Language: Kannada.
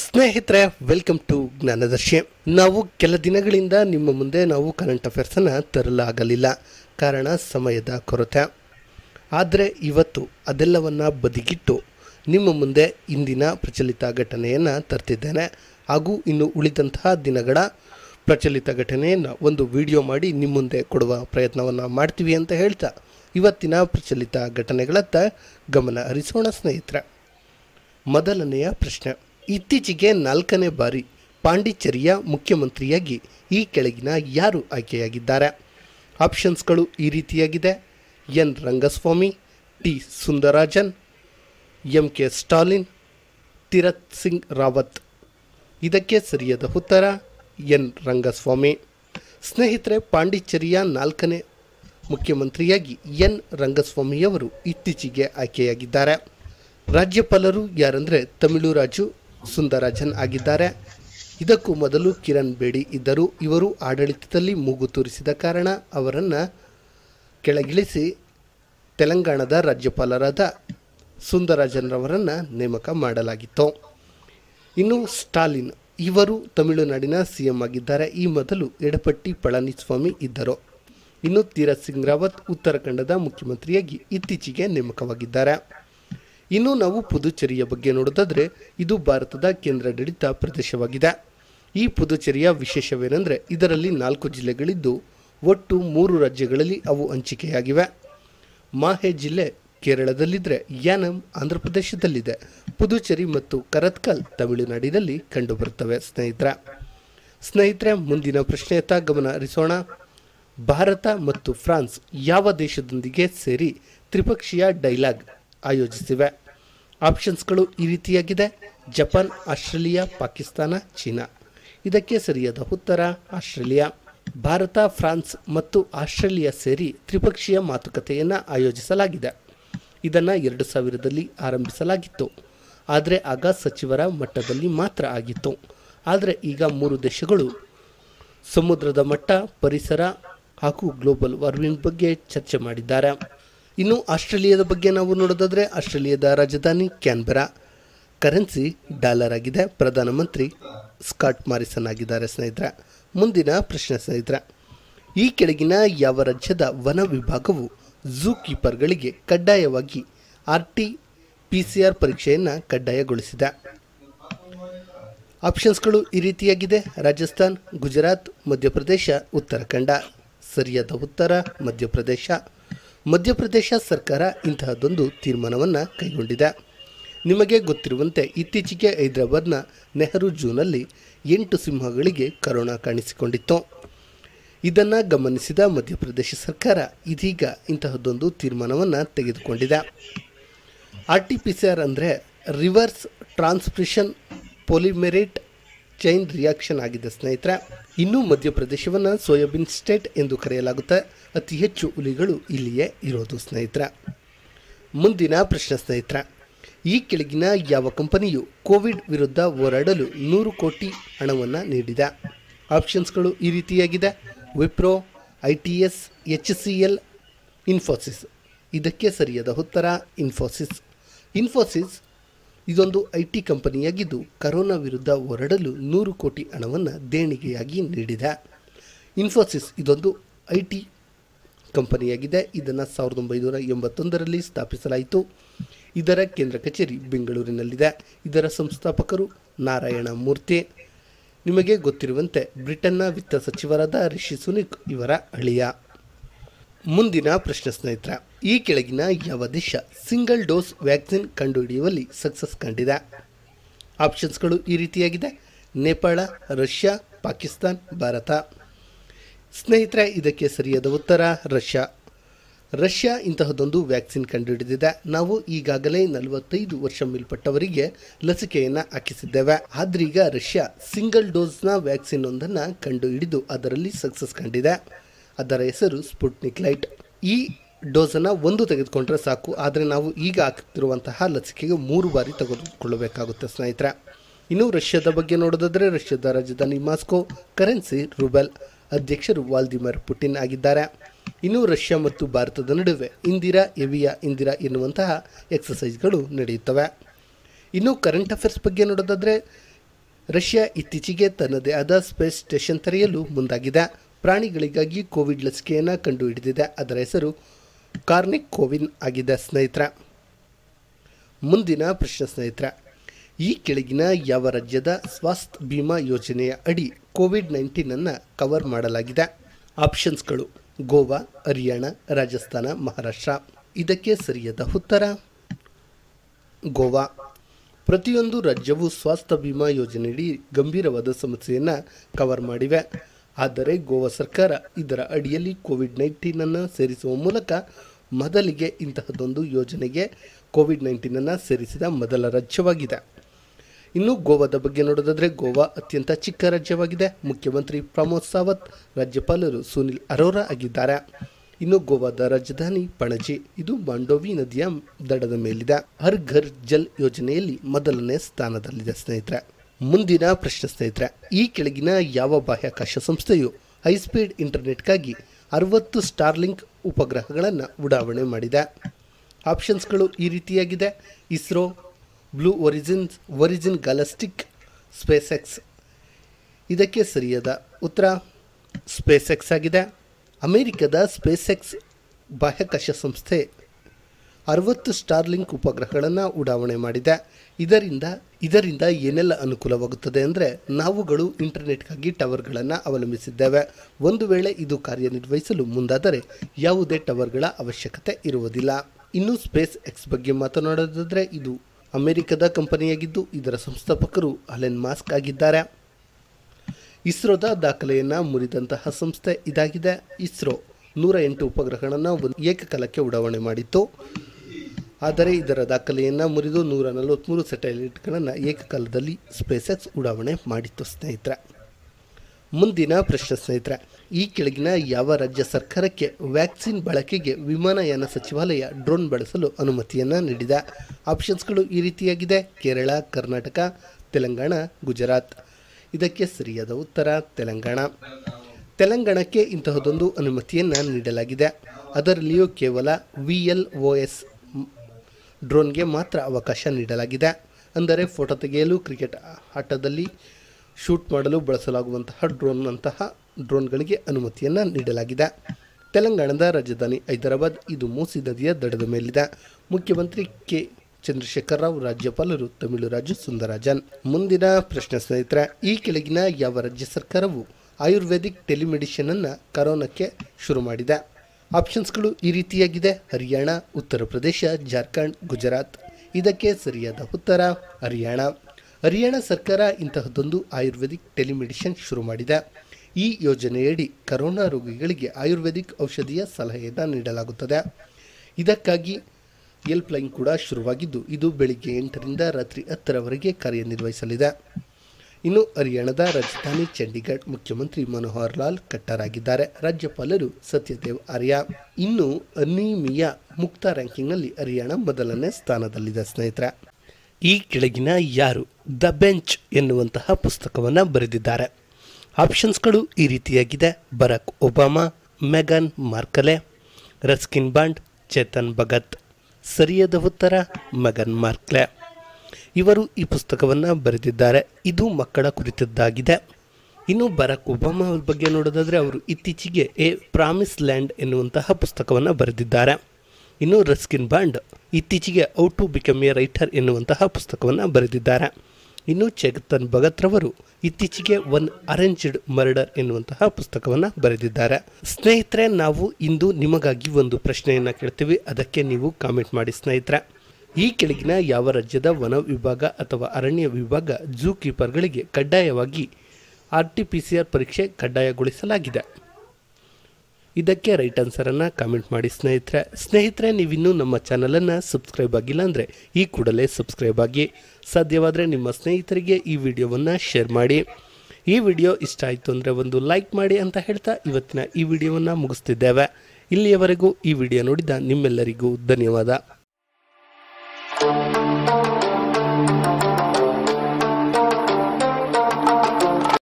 ಸ್ನೇಹಿತರೆ, ವೆಲ್ಕಮ್ ಟು ಜ್ಞಾನದರ್ಶಿ. ನಾವು ಕೆಲ ದಿನಗಳಿಂದ ನಿಮ್ಮ ಮುಂದೆ ನಾವು ಕರೆಂಟ್ ಅಫೇರ್ಸನ್ನು ತರಲಾಗಲಿಲ್ಲ, ಕಾರಣ ಸಮಯದ ಕೊರತೆ. ಆದರೆ ಇವತ್ತು ಅದೆಲ್ಲವನ್ನು ಬದಿಗಿಟ್ಟು ನಿಮ್ಮ ಮುಂದೆ ಇಂದಿನ ಪ್ರಚಲಿತ ಘಟನೆಯನ್ನು ತರ್ತಿದ್ದೇನೆ. ಹಾಗೂ ಇನ್ನು ಉಳಿದಂತಹ ದಿನಗಳ ಪ್ರಚಲಿತ ಘಟನೆಯನ್ನು ಒಂದು ವಿಡಿಯೋ ಮಾಡಿ ನಿಮ್ಮ ಮುಂದೆ ಕೊಡುವ ಪ್ರಯತ್ನವನ್ನು ಮಾಡ್ತೀವಿ ಅಂತ ಹೇಳ್ತಾ ಇವತ್ತಿನ ಪ್ರಚಲಿತ ಘಟನೆಗಳತ್ತ ಗಮನ ಹರಿಸೋಣ ಸ್ನೇಹಿತರೆ. ಮೊದಲನೆಯ ಪ್ರಶ್ನೆ. ಇತ್ತೀಚೆಗೆ 4ನೇ ಬಾರಿ ಪಾಂಡಿಚೇರಿಯ ಮುಖ್ಯಮಂತ್ರಿಯಾಗಿ ಈ ಕೆಳಗಿನ ಯಾರು ಆಯ್ಕೆಯಾಗಿದ್ದಾರೆ? ಆಪ್ಷನ್ಸ್ಗಳು ಈ ರೀತಿಯಾಗಿದೆ: N Rangaswamy, T Sundararajan, M K Stalin, Tirath Singh Rawat. ಇದಕ್ಕೆ ಸರಿಯಾದ ಉತ್ತರ ಎನ್ ರಂಗಸ್ವಾಮಿ. ಸ್ನೇಹಿತರೆ, ಪಾಂಡಿಚೇರಿಯ 4ನೇ ಮುಖ್ಯಮಂತ್ರಿಯಾಗಿ ಎನ್ ರಂಗಸ್ವಾಮಿಯವರು ಇತ್ತೀಚೆಗೆ ಆಯ್ಕೆಯಾಗಿದ್ದಾರೆ. ರಾಜ್ಯಪಾಲರು ಯಾರಂದರೆ ತಮಿಳು ರಾಜು ಸುಂದರಾಜನ್ ಆಗಿದ್ದಾರೆ. ಇದಕ್ಕೂ ಮೊದಲು ಕಿರಣ್ ಬೇಡಿ ಇದ್ದರು. ಇವರು ಆಡಳಿತದಲ್ಲಿ ಮೂಗು ತೂರಿಸಿದ ಕಾರಣ ಅವರನ್ನು ಕೆಳಗಿಳಿಸಿ ತೆಲಂಗಾಣದ ರಾಜ್ಯಪಾಲರಾದ ಸುಂದರಾಜನ್ರವರನ್ನು ನೇಮಕ ಮಾಡಲಾಗಿತ್ತು. ಇನ್ನು ಸ್ಟಾಲಿನ್, ಇವರು ತಮಿಳುನಾಡಿನ ಸಿಎಂ ಆಗಿದ್ದಾರೆ. ಈ ಮೊದಲು ಎಡಪಟ್ಟಿ ಪಳನಿಸ್ವಾಮಿ ಇದ್ದರು. ಇನ್ನು ತೀರತ್ ಸಿಂಗ್ ರಾವತ್ ಉತ್ತರಾಖಂಡದ ಮುಖ್ಯಮಂತ್ರಿಯಾಗಿ ಇತ್ತೀಚೆಗೆ ನೇಮಕವಾಗಿದ್ದಾರೆ. ಇನ್ನು ನಾವು ಪುದುಚೇರಿಯ ಬಗ್ಗೆ ನೋಡೋದಾದರೆ ಇದು ಭಾರತದ ಕೇಂದ್ರಾಡಳಿತ ಪ್ರದೇಶವಾಗಿದೆ. ಈ ಪುದುಚೇರಿಯ ವಿಶೇಷವೇನೆಂದರೆ ಇದರಲ್ಲಿ 4 ಜಿಲ್ಲೆಗಳಿದ್ದು ಒಟ್ಟು 3 ರಾಜ್ಯಗಳಲ್ಲಿ ಅವು ಹಂಚಿಕೆಯಾಗಿವೆ. ಮಾಹೆ ಜಿಲ್ಲೆ ಕೇರಳದಲ್ಲಿದ್ದರೆ ಯಾನಂ ಆಂಧ್ರ ಪ್ರದೇಶದಲ್ಲಿದೆ. ಪುದುಚೇರಿ ಮತ್ತು ಕರತ್ಕಲ್ ತಮಿಳುನಾಡಿನಲ್ಲಿ ಕಂಡುಬರುತ್ತವೆ. ಸ್ನೇಹಿತರೆ, ಮುಂದಿನ ಪ್ರಶ್ನೆಯತ್ತ ಗಮನ ಹರಿಸೋಣ. ಭಾರತ ಮತ್ತು ಫ್ರಾನ್ಸ್ ಯಾವ ದೇಶದೊಂದಿಗೆ ಸೇರಿ ತ್ರಿಪಕ್ಷೀಯ ಡೈಲಾಗ್ ಆಯೋಜಿಸಿವೆ? ಆಪ್ಷನ್ಸ್ಗಳು ಈ ರೀತಿಯಾಗಿದೆ: ಜಪಾನ್, ಆಸ್ಟ್ರೇಲಿಯಾ, ಪಾಕಿಸ್ತಾನ, ಚೀನಾ. ಇದಕ್ಕೆ ಸರಿಯಾದ ಉತ್ತರ ಆಸ್ಟ್ರೇಲಿಯಾ. ಭಾರತ, ಫ್ರಾನ್ಸ್ ಮತ್ತು ಆಸ್ಟ್ರೇಲಿಯಾ ಸೇರಿ ತ್ರಿಪಕ್ಷೀಯ ಮಾತುಕತೆಯನ್ನು ಆಯೋಜಿಸಲಾಗಿದೆ. ಇದನ್ನು 2000ರಲ್ಲಿ ಆರಂಭಿಸಲಾಗಿತ್ತು. ಆದರೆ ಆಗ ಸಚಿವರ ಮಟ್ಟದಲ್ಲಿ ಮಾತ್ರ ಆಗಿತ್ತು. ಆದರೆ ಈಗ 3 ದೇಶಗಳು ಸಮುದ್ರದ ಮಟ್ಟ, ಪರಿಸರ ಹಾಗೂ ಗ್ಲೋಬಲ್ ವಾರ್ಮಿಂಗ್ ಬಗ್ಗೆ ಚರ್ಚೆ ಮಾಡಿದ್ದಾರೆ. ಇನ್ನು ಆಸ್ಟ್ರೇಲಿಯಾದ ಬಗ್ಗೆ ನಾವು ನೋಡೋದಾದರೆ ಆಸ್ಟ್ರೇಲಿಯಾದ ರಾಜಧಾನಿ ಕ್ಯಾನ್ಬೆರಾ, ಕರೆನ್ಸಿ ಡಾಲರ್ ಆಗಿದೆ. ಪ್ರಧಾನಮಂತ್ರಿ ಸ್ಕಾಟ್ ಮಾರಿಸನ್ ಆಗಿದ್ದಾರೆ. ಮುಂದಿನ ಪ್ರಶ್ನೆ ಸ್ನೇಹಿತರೆ. ಈ ಕೆಳಗಿನ ಯಾವ ರಾಜ್ಯದ ವನ ವಿಭಾಗವು ಝೂ ಕೀಪರ್ಗಳಿಗೆ ಕಡ್ಡಾಯವಾಗಿ RT-PCR ಪರೀಕ್ಷೆಯನ್ನು ಕಡ್ಡಾಯಗೊಳಿಸಿದೆ? ಆಪ್ಷನ್ಸ್ಗಳು ಈ ರೀತಿಯಾಗಿದೆ: ರಾಜಸ್ಥಾನ್, ಗುಜರಾತ್, ಮಧ್ಯಪ್ರದೇಶ, ಉತ್ತರಾಖಂಡ. ಸರಿಯಾದ ಉತ್ತರ ಮಧ್ಯಪ್ರದೇಶ. ಮಧ್ಯಪ್ರದೇಶ ಸರ್ಕಾರ ಇಂತಹದ್ದೊಂದು ತೀರ್ಮಾನವನ್ನು ಕೈಗೊಂಡಿದೆ. ನಿಮಗೆ ಗೊತ್ತಿರುವಂತೆ ಇತ್ತೀಚೆಗೆ ಹೈದರಾಬಾದ್ನ ನೆಹರು ಜೂನಲ್ಲಿ 8 ಸಿಂಹಗಳಿಗೆ ಕರೋನಾ ಕಾಣಿಸಿಕೊಂಡಿತ್ತು. ಇದನ್ನು ಗಮನಿಸಿದ ಮಧ್ಯಪ್ರದೇಶ ಸರ್ಕಾರ ಇದೀಗ ಇಂತಹದ್ದೊಂದು ತೀರ್ಮಾನವನ್ನು ತೆಗೆದುಕೊಂಡಿದೆ. RT-PCR ಅಂದರೆ reverse transmission polymerase chain reaction ಆಗಿದೆ ಸ್ನೇಹಿತರೆ. ಇನ್ನು ಮಧ್ಯಪ್ರದೇಶವನ್ನು ಸೋಯಾಬೀನ್ ಸ್ಟೇಟ್ ಎಂದು ಕರೆಯಲಾಗುತ್ತೆ. ಅತಿ ಹೆಚ್ಚು ಹುಲಿಗಳು ಇಲ್ಲಿಯೇ ಇರೋದು ಸ್ನೇಹಿತರೆ. ಮುಂದಿನ ಪ್ರಶ್ನೆ ಸ್ನೇಹಿತರೆ. ಈ ಕೆಳಗಿನ ಯಾವ ಕಂಪನಿಯು ಕೋವಿಡ್ ವಿರುದ್ಧ ಹೋರಾಡಲು 100 ಕೋಟಿ ಹಣವನ್ನು ನೀಡಿದೆ? ಆಪ್ಷನ್ಸ್ಗಳು ಈ ರೀತಿಯಾಗಿದೆ: ವಿಪ್ರೋ, ITS, HCL, ಇನ್ಫೋಸಿಸ್. ಇದಕ್ಕೆ ಸರಿಯಾದ ಉತ್ತರ ಇನ್ಫೋಸಿಸ್ ಇದೊಂದು IT ಕಂಪನಿಯಾಗಿದ್ದು ಕರೋನಾ ವಿರುದ್ಧ ಹೋರಾಡಲು 100 ಕೋಟಿ ಹಣವನ್ನು ದೇಣಿಗೆಯಾಗಿ ನೀಡಿದೆ. ಇನ್ಫೋಸಿಸ್ ಇದೊಂದು IT ಕಂಪನಿಯಾಗಿದೆ. ಇದನ್ನು 1981ರಲ್ಲಿ ಸ್ಥಾಪಿಸಲಾಯಿತು. ಇದರ ಕೇಂದ್ರ ಕಚೇರಿ ಬೆಂಗಳೂರಿನಲ್ಲಿದೆ. ಇದರ ಸಂಸ್ಥಾಪಕರು ನಾರಾಯಣ ಮೂರ್ತಿ. ನಿಮಗೆ ಗೊತ್ತಿರುವಂತೆ ಬ್ರಿಟನ್ನ ವಿತ್ತ ಸಚಿವರಾದ ರಿಷಿ ಸುನಿಕ್ ಇವರ ಅಳಿಯ. ಮುಂದಿನ ಪ್ರಶ್ನೆ ಸ್ನೇಹಿತರೆ. ಈ ಕೆಳಗಿನ ಯಾವ ದೇಶ ಸಿಂಗಲ್ ಡೋಸ್ ವ್ಯಾಕ್ಸಿನ್ ಕಂಡುಹಿಡಿಯುವಲ್ಲಿ ಸಕ್ಸಸ್ ಕಂಡಿದೆ? ಆಪ್ಷನ್ಸ್ಗಳು ಈ ರೀತಿಯಾಗಿದೆ: ನೇಪಾಳ, ರಷ್ಯಾ, ಪಾಕಿಸ್ತಾನ್, ಭಾರತ. ಸ್ನೇಹಿತರೆ, ಇದಕ್ಕೆ ಸರಿಯಾದ ಉತ್ತರ ರಷ್ಯಾ ಇಂತಹದ್ದೊಂದು ವ್ಯಾಕ್ಸಿನ್ ಕಂಡುಹಿಡಿದಿದೆ. ನಾವು ಈಗಾಗಲೇ 45 ವರ್ಷ ಮೇಲ್ಪಟ್ಟವರಿಗೆ ಲಸಿಕೆಯನ್ನು ಹಾಕಿಸಿದ್ದೇವೆ. ಆದ್ರೀಗ ರಷ್ಯಾ ಸಿಂಗಲ್ ಡೋಸ್ನ ವ್ಯಾಕ್ಸಿನ್ ಒಂದನ್ನು ಕಂಡುಹಿಡಿದು ಅದರಲ್ಲಿ ಸಕ್ಸಸ್ ಕಂಡಿದೆ. ಅದರ ಹೆಸರು ಸ್ಪುಟ್ನಿಕ್ ಲೈಟ್. ಈ ಡೋಸನ್ನು ಒಂದು ತೆಗೆದುಕೊಂಡ್ರೆ ಸಾಕು. ಆದರೆ ನಾವು ಈಗ ಹಾಕುತ್ತಿರುವಂತಹ ಲಸಿಕೆಗೆ 3 ಬಾರಿ ತೆಗೆದುಕೊಳ್ಳಬೇಕಾಗುತ್ತೆ ಸ್ನೇಹಿತರೆ. ಇನ್ನು ರಷ್ಯಾದ ಬಗ್ಗೆ ನೋಡೋದಾದರೆ ರಷ್ಯಾದ ರಾಜಧಾನಿ ಮಾಸ್ಕೋ, ಕರೆನ್ಸಿ ರೂಬೆಲ್, ಅಧ್ಯಕ್ಷರು ವ್ಲಾದಿಮಿರ್ ಪುಟಿನ್ ಆಗಿದ್ದಾರೆ. ಇನ್ನು ರಷ್ಯಾ ಮತ್ತು ಭಾರತದ ನಡುವೆ ಇಂದಿರಾ ಎನ್ನುವಂತಹ ಎಕ್ಸಸೈಸ್ಗಳು ನಡೆಯುತ್ತವೆ. ಇನ್ನು ಕರೆಂಟ್ ಅಫೇರ್ಸ್ ಬಗ್ಗೆ ನೋಡೋದಾದರೆ ರಷ್ಯಾ ಇತ್ತೀಚೆಗೆ ತನ್ನದೇ ಆದ ಸ್ಪೇಸ್ ಸ್ಟೇಷನ್ ತೆರೆಯಲು ಮುಂದಾಗಿದೆ. ಪ್ರಾಣಿಗಳಿಗಾಗಿ ಕೋವಿಡ್ ಲಸಿಕೆಯನ್ನು ಕಂಡುಹಿಡಿದಿದೆ. ಅದರ ಹೆಸರು ಕಾರ್ನಿಕ್ ಕೋವಿನ್ ಆಗಿದೆ ಸ್ನೇಹಿತರ. ಮುಂದಿನ ಪ್ರಶ್ನೆ ಸ್ನೇಹಿತರ, ಈ ಕೆಳಗಿನ ಯಾವ ರಾಜ್ಯದ ಸ್ವಾಸ್ಥ್ಯ ಬಿಮಾ ಯೋಜನೆಯ ಅಡಿ ಕೋವಿಡ್-19 ಅನ್ನು ಕವರ್ ಮಾಡಲಾಗಿದೆ? ಆಪ್ಷನ್ಸ್ಗಳು ಗೋವಾ, ಹರಿಯಾಣ, ರಾಜಸ್ಥಾನ, ಮಹಾರಾಷ್ಟ್ರ. ಇದಕ್ಕೆ ಸರಿಯಾದ ಉತ್ತರ ಗೋವಾ. ಪ್ರತಿಯೊಂದು ರಾಜ್ಯವು ಸ್ವಾಸ್ಥ್ಯ ಬಿಮಾ ಯೋಜನೆಯಡಿ ಗಂಭೀರವಾದ ಸಮಸ್ಯೆಯನ್ನು ಕವರ್ ಮಾಡಿವೆ. ಆದರೆ ಗೋವಾ ಸರ್ಕಾರ ಇದರ ಅಡಿಯಲ್ಲಿ ಕೋವಿಡ್-19 ಅನ್ನು ಸೇರಿಸುವ ಮೂಲಕ ಮೊದಲಿಗೆ ಇಂತಹದೊಂದು ಯೋಜನೆಗೆ ಕೋವಿಡ್-19 ಅನ್ನು ಸೇರಿಸಿದ ಮೊದಲ ರಾಜ್ಯವಾಗಿದೆ. ಇನ್ನು ಗೋವಾದ ಬಗ್ಗೆ ನೋಡೋದಾದರೆ ಗೋವಾ ಅತ್ಯಂತ ಚಿಕ್ಕ ರಾಜ್ಯವಾಗಿದೆ. ಮುಖ್ಯಮಂತ್ರಿ ಪ್ರಮೋದ್ ಸಾವಂತ್, ರಾಜ್ಯಪಾಲರು ಸುನಿಲ್ ಅರೋರಾ ಆಗಿದ್ದಾರೆ. ಇನ್ನು ಗೋವಾದ ರಾಜಧಾನಿ ಪಣಜಿ, ಇದು ಮಾಂಡೋವಿ ನದಿಯ ದಡದ ಮೇಲಿದೆ. ಹರ್ ಘರ್ ಜಲ್ ಯೋಜನೆಯಲ್ಲಿ ಮೊದಲನೇ ಸ್ಥಾನದಲ್ಲಿದೆ ಸ್ನೇಹಿತರೆ. ಮುಂದಿನ ಪ್ರಶ್ನೆ ಸ್ನೇಹಿತರೆ, ಈ ಕೆಳಗಿನ ಯಾವ ಬಾಹ್ಯಾಕಾಶ ಸಂಸ್ಥೆಯು ಹೈಸ್ಪೀಡ್ ಇಂಟರ್ನೆಟ್ಗಾಗಿ 60 ಸ್ಟಾರ್ಲಿಂಕ್ ಉಪಗ್ರಹಗಳನ್ನು ಉಡಾವಣೆ ಮಾಡಿದೆ? ಆಪ್ಷನ್ಸ್ಗಳು ಈ ರೀತಿಯಾಗಿದೆ: ISRO, Blue Origins, Origin Galactic, SpaceX. ಇದಕ್ಕೆ ಸರಿಯಾದ ಉತ್ತರ ಸ್ಪೇಸೆಕ್ಸ್ ಆಗಿದೆ. ಅಮೆರಿಕದ ಸ್ಪೇಸೆಕ್ಸ್ ಬಾಹ್ಯಾಕಾಶ ಸಂಸ್ಥೆ 60 ಸ್ಟಾರ್ಲಿಂಕ್ ಉಪಗ್ರಹಗಳನ್ನು ಉಡಾವಣೆ ಮಾಡಿದೆ. ಇದರಿಂದ ಏನೆಲ್ಲ ಅನುಕೂಲವಾಗುತ್ತದೆ ಅಂದರೆ, ನಾವುಗಳು ಇಂಟರ್ನೆಟ್ಗಾಗಿ ಟವರ್ಗಳನ್ನು ಅವಲಂಬಿಸಿದ್ದೇವೆ. ಒಂದು ವೇಳೆ ಇದು ಕಾರ್ಯನಿರ್ವಹಿಸಲು ಮುಂದಾದರೆ ಯಾವುದೇ ಟವರ್ಗಳ ಅವಶ್ಯಕತೆ ಇರುವುದಿಲ್ಲ. ಇನ್ನು ಸ್ಪೇಸ್ ಎಕ್ಸ್ ಬಗ್ಗೆ ಮಾತನಾಡೋದಾದರೆ ಇದು ಅಮೆರಿಕದ ಕಂಪನಿಯಾಗಿದ್ದು ಇದರ ಸಂಸ್ಥಾಪಕರು ಅಲೆನ್ ಮಾಸ್ಕ್ ಆಗಿದ್ದಾರೆ. ಇಸ್ರೋದ ದಾಖಲೆಯನ್ನು ಮುರಿದಂತಹ ಸಂಸ್ಥೆ ಇದಾಗಿದೆ. ಇಸ್ರೋ 108 ಉಪಗ್ರಹಗಳನ್ನು ಏಕಕಾಲಕ್ಕೆ ಉಡಾವಣೆ ಮಾಡಿತ್ತು. ಆದರೆ ಇದರ ದಾಖಲೆಯನ್ನು ಮುರಿದು 143 ಸ್ಯಾಟಲೈಟ್ಗಳನ್ನು ಏಕಕಾಲದಲ್ಲಿ ಸ್ಪೇಸೆಕ್ಸ್ ಉಡಾವಣೆ ಮಾಡಿತ್ತು ಸ್ನೇಹಿತರೆ. ಮುಂದಿನ ಪ್ರಶ್ನೆ ಸ್ನೇಹಿತರೆ, ಈ ಕೆಳಗಿನ ಯಾವ ರಾಜ್ಯ ಸರ್ಕಾರಕ್ಕೆ ವ್ಯಾಕ್ಸಿನ್ ಬಳಕೆಗೆ ವಿಮಾನಯಾನ ಸಚಿವಾಲಯ ಡ್ರೋನ್ ಬಳಸಲು ಅನುಮತಿಯನ್ನು ನೀಡಿದೆ? ಆಪ್ಷನ್ಸ್ಗಳು ಈ ರೀತಿಯಾಗಿದೆ: ಕೇರಳ, ಕರ್ನಾಟಕ, ತೆಲಂಗಾಣ, ಗುಜರಾತ್. ಇದಕ್ಕೆ ಸರಿಯಾದ ಉತ್ತರ ತೆಲಂಗಾಣ. ತೆಲಂಗಾಣಕ್ಕೆ ಇಂತಹದೊಂದು ಅನುಮತಿಯನ್ನು ನೀಡಲಾಗಿದೆ. ಅದರಲ್ಲಿಯೂ ಕೇವಲ VLOS ಡ್ರೋನ್ಗೆ ಮಾತ್ರ ಅವಕಾಶ ನೀಡಲಾಗಿದೆ. ಅಂದರೆ ಫೋಟೋ ತೆಗೆಯಲು, ಕ್ರಿಕೆಟ್ ಆಟದಲ್ಲಿ ಶೂಟ್ ಮಾಡಲು ಬಳಸಲಾಗುವಂತಹ ಡ್ರೋನ್ಗಳಿಗೆ ಅನುಮತಿಯನ್ನು ನೀಡಲಾಗಿದೆ. ತೆಲಂಗಾಣದ ರಾಜಧಾನಿ ಹೈದರಾಬಾದ್, ಇದು ಮೂಸಿ ನದಿಯ ದಡದ ಮೇಲಿದೆ. ಮುಖ್ಯಮಂತ್ರಿ K. ಚಂದ್ರಶೇಖರ್ ರಾವ್, ರಾಜ್ಯಪಾಲರು ತಮಿಳುರಾಜು ಸುಂದರಾಜನ್. ಮುಂದಿನ ಪ್ರಶ್ನೆ ಸ್ನೇಹಿತರೆ, ಈ ಕೆಳಗಿನ ಯಾವ ರಾಜ್ಯ ಸರ್ಕಾರವು ಆಯುರ್ವೇದಿಕ್ ಟೆಲಿಮೆಡಿಷನನ್ನು ಕರೋನಾಕ್ಕೆ ಶುರು ಮಾಡಿದೆ? ಆಪ್ಷನ್ಸ್ಗಳು ಈ ರೀತಿಯಾಗಿದೆ: ಹರಿಯಾಣ, ಉತ್ತರ ಪ್ರದೇಶ, ಜಾರ್ಖಂಡ್, ಗುಜರಾತ್. ಇದಕ್ಕೆ ಸರಿಯಾದ ಉತ್ತರ ಹರಿಯಾಣ. ಹರಿಯಾಣ ಸರ್ಕಾರ ಇಂತಹದ್ದೊಂದು ಆಯುರ್ವೇದಿಕ್ ಟೆಲಿಮೆಡಿಷನ್ ಶುರು ಮಾಡಿದೆ. ಈ ಯೋಜನೆಯಡಿ ಕರೋನಾ ರೋಗಿಗಳಿಗೆ ಆಯುರ್ವೇದಿಕ್ ಔಷಧಿಯ ಸಲಹೆಯನ್ನು ನೀಡಲಾಗುತ್ತದೆ. ಇದಕ್ಕಾಗಿ ಹೆಲ್ಪ್ಲೈನ್ ಕೂಡ ಶುರುವಾಗಿದ್ದು ಇದು ಬೆಳಿಗ್ಗೆ 8 ರಾತ್ರಿ 10 ಕಾರ್ಯನಿರ್ವಹಿಸಲಿದೆ. ಇನ್ನು ಹರಿಯಾಣದ ರಾಜಧಾನಿ ಚಂಡೀಗಢ, ಮುಖ್ಯಮಂತ್ರಿ ಮನೋಹರ್ ಲಾಲ್ ಖಟ್ಟರ್ ಆಗಿದ್ದಾರೆ. ರಾಜ್ಯಪಾಲರು ಸತ್ಯದೇವ್ ಆರ್ಯ. ಇನ್ನು ಅನಿಮಿಯಾ ಮುಕ್ತ ರ್ಯಾಂಕಿಂಗ್ನಲ್ಲಿ ಹರಿಯಾಣ ಮೊದಲನೇ ಸ್ಥಾನದಲ್ಲಿದೆ ಸ್ನೇಹಿತರೆ. ಈ ಕೆಳಗಿನ ಯಾರು ದ ಬೆಂಚ್ ಎನ್ನುವಂತಹ ಪುಸ್ತಕವನ್ನು ಬರೆದಿದ್ದಾರೆ? ಆಪ್ಷನ್ಸ್ಗಳು ಈ ರೀತಿಯಾಗಿದೆ: ಬರಾಕ್ ಒಬಾಮಾ, ಮೆಗನ್ Markle, Ruskin Bond, Chetan Bhagat. ಸರಿಯಾದ ಉತ್ತರ ಮೆಗನ್ ಮಾರ್ಕ್ಲೆ. ಇವರು ಈ ಪುಸ್ತಕವನ್ನು ಬರೆದಿದ್ದಾರೆ. ಇದು ಮಕ್ಕಳ ಕುರಿತದ್ದಾಗಿದೆ. ಇನ್ನು ಬರಾಕ್ ಒಬಾಮಾ ಅವ್ರ ಬಗ್ಗೆ ನೋಡೋದಾದರೆ ಅವರು ಇತ್ತೀಚೆಗೆ ಎ ಪ್ರಾಮಿಸ್ ಲ್ಯಾಂಡ್ ಎನ್ನುವಂತಹ ಪುಸ್ತಕವನ್ನು ಬರೆದಿದ್ದಾರೆ. ಇನ್ನು ರಸ್ಕಿನ್ ಬಾಂಡ್ ಇತ್ತೀಚೆಗೆ ಔ ಟು ಬಿಕಮ್ ಎ ರೈಟರ್ ಎನ್ನುವಂತಹ ಪುಸ್ತಕವನ್ನು ಬರೆದಿದ್ದಾರೆ. ಇನ್ನು ಚೇತನ್ ಭಗತ್ ರವರು ಇತ್ತೀಚೆಗೆ ಒನ್ ಅರೇಂಜ್ಡ್ ಮರ್ಡರ್ ಎನ್ನುವಂತಹ ಪುಸ್ತಕವನ್ನು ಬರೆದಿದ್ದಾರೆ. ಸ್ನೇಹಿತರೆ, ನಾವು ಇಂದು ನಿಮಗಾಗಿ ಒಂದು ಪ್ರಶ್ನೆಯನ್ನು ಕೇಳ್ತೀವಿ. ಅದಕ್ಕೆ ನೀವು ಕಾಮೆಂಟ್ ಮಾಡಿ ಸ್ನೇಹಿತರೆ. ಈ ಕೆಳಗಿನ ಯಾವ ರಾಜ್ಯದ ವನ ವಿಭಾಗ ಅಥವಾ ಅರಣ್ಯ ವಿಭಾಗ ಝೂ ಕೀಪರ್ಗಳಿಗೆ ಕಡ್ಡಾಯವಾಗಿ RT-PCR ಪರೀಕ್ಷೆ ಕಡ್ಡಾಯಗೊಳಿಸಲಾಗಿದೆ? ಇದಕ್ಕೆ ರೈಟ್ ಆನ್ಸರನ್ನು ಕಾಮೆಂಟ್ ಮಾಡಿ ಸ್ನೇಹಿತರೆ. ನೀವಿನ್ನೂ ನಮ್ಮ ಚಾನಲನ್ನು ಸಬ್ಸ್ಕ್ರೈಬ್ ಆಗಿಲ್ಲ ಅಂದರೆ ಈ ಕೂಡಲೇ ಸಬ್ಸ್ಕ್ರೈಬ್ ಆಗಿ. ಸಾಧ್ಯವಾದರೆ ನಿಮ್ಮ ಸ್ನೇಹಿತರಿಗೆ ಈ ವಿಡಿಯೋವನ್ನು ಶೇರ್ ಮಾಡಿ. ಈ ವಿಡಿಯೋ ಇಷ್ಟ ಆಯಿತು ಅಂದರೆ ಒಂದು ಲೈಕ್ ಮಾಡಿ ಅಂತ ಹೇಳ್ತಾ ಇವತ್ತಿನ ಈ ವಿಡಿಯೋವನ್ನು ಮುಗಿಸ್ತಿದ್ದೇವೆ. ಇಲ್ಲಿಯವರೆಗೂ ಈ ವಿಡಿಯೋ ನೋಡಿದ ನಿಮ್ಮೆಲ್ಲರಿಗೂ ಧನ್ಯವಾದ.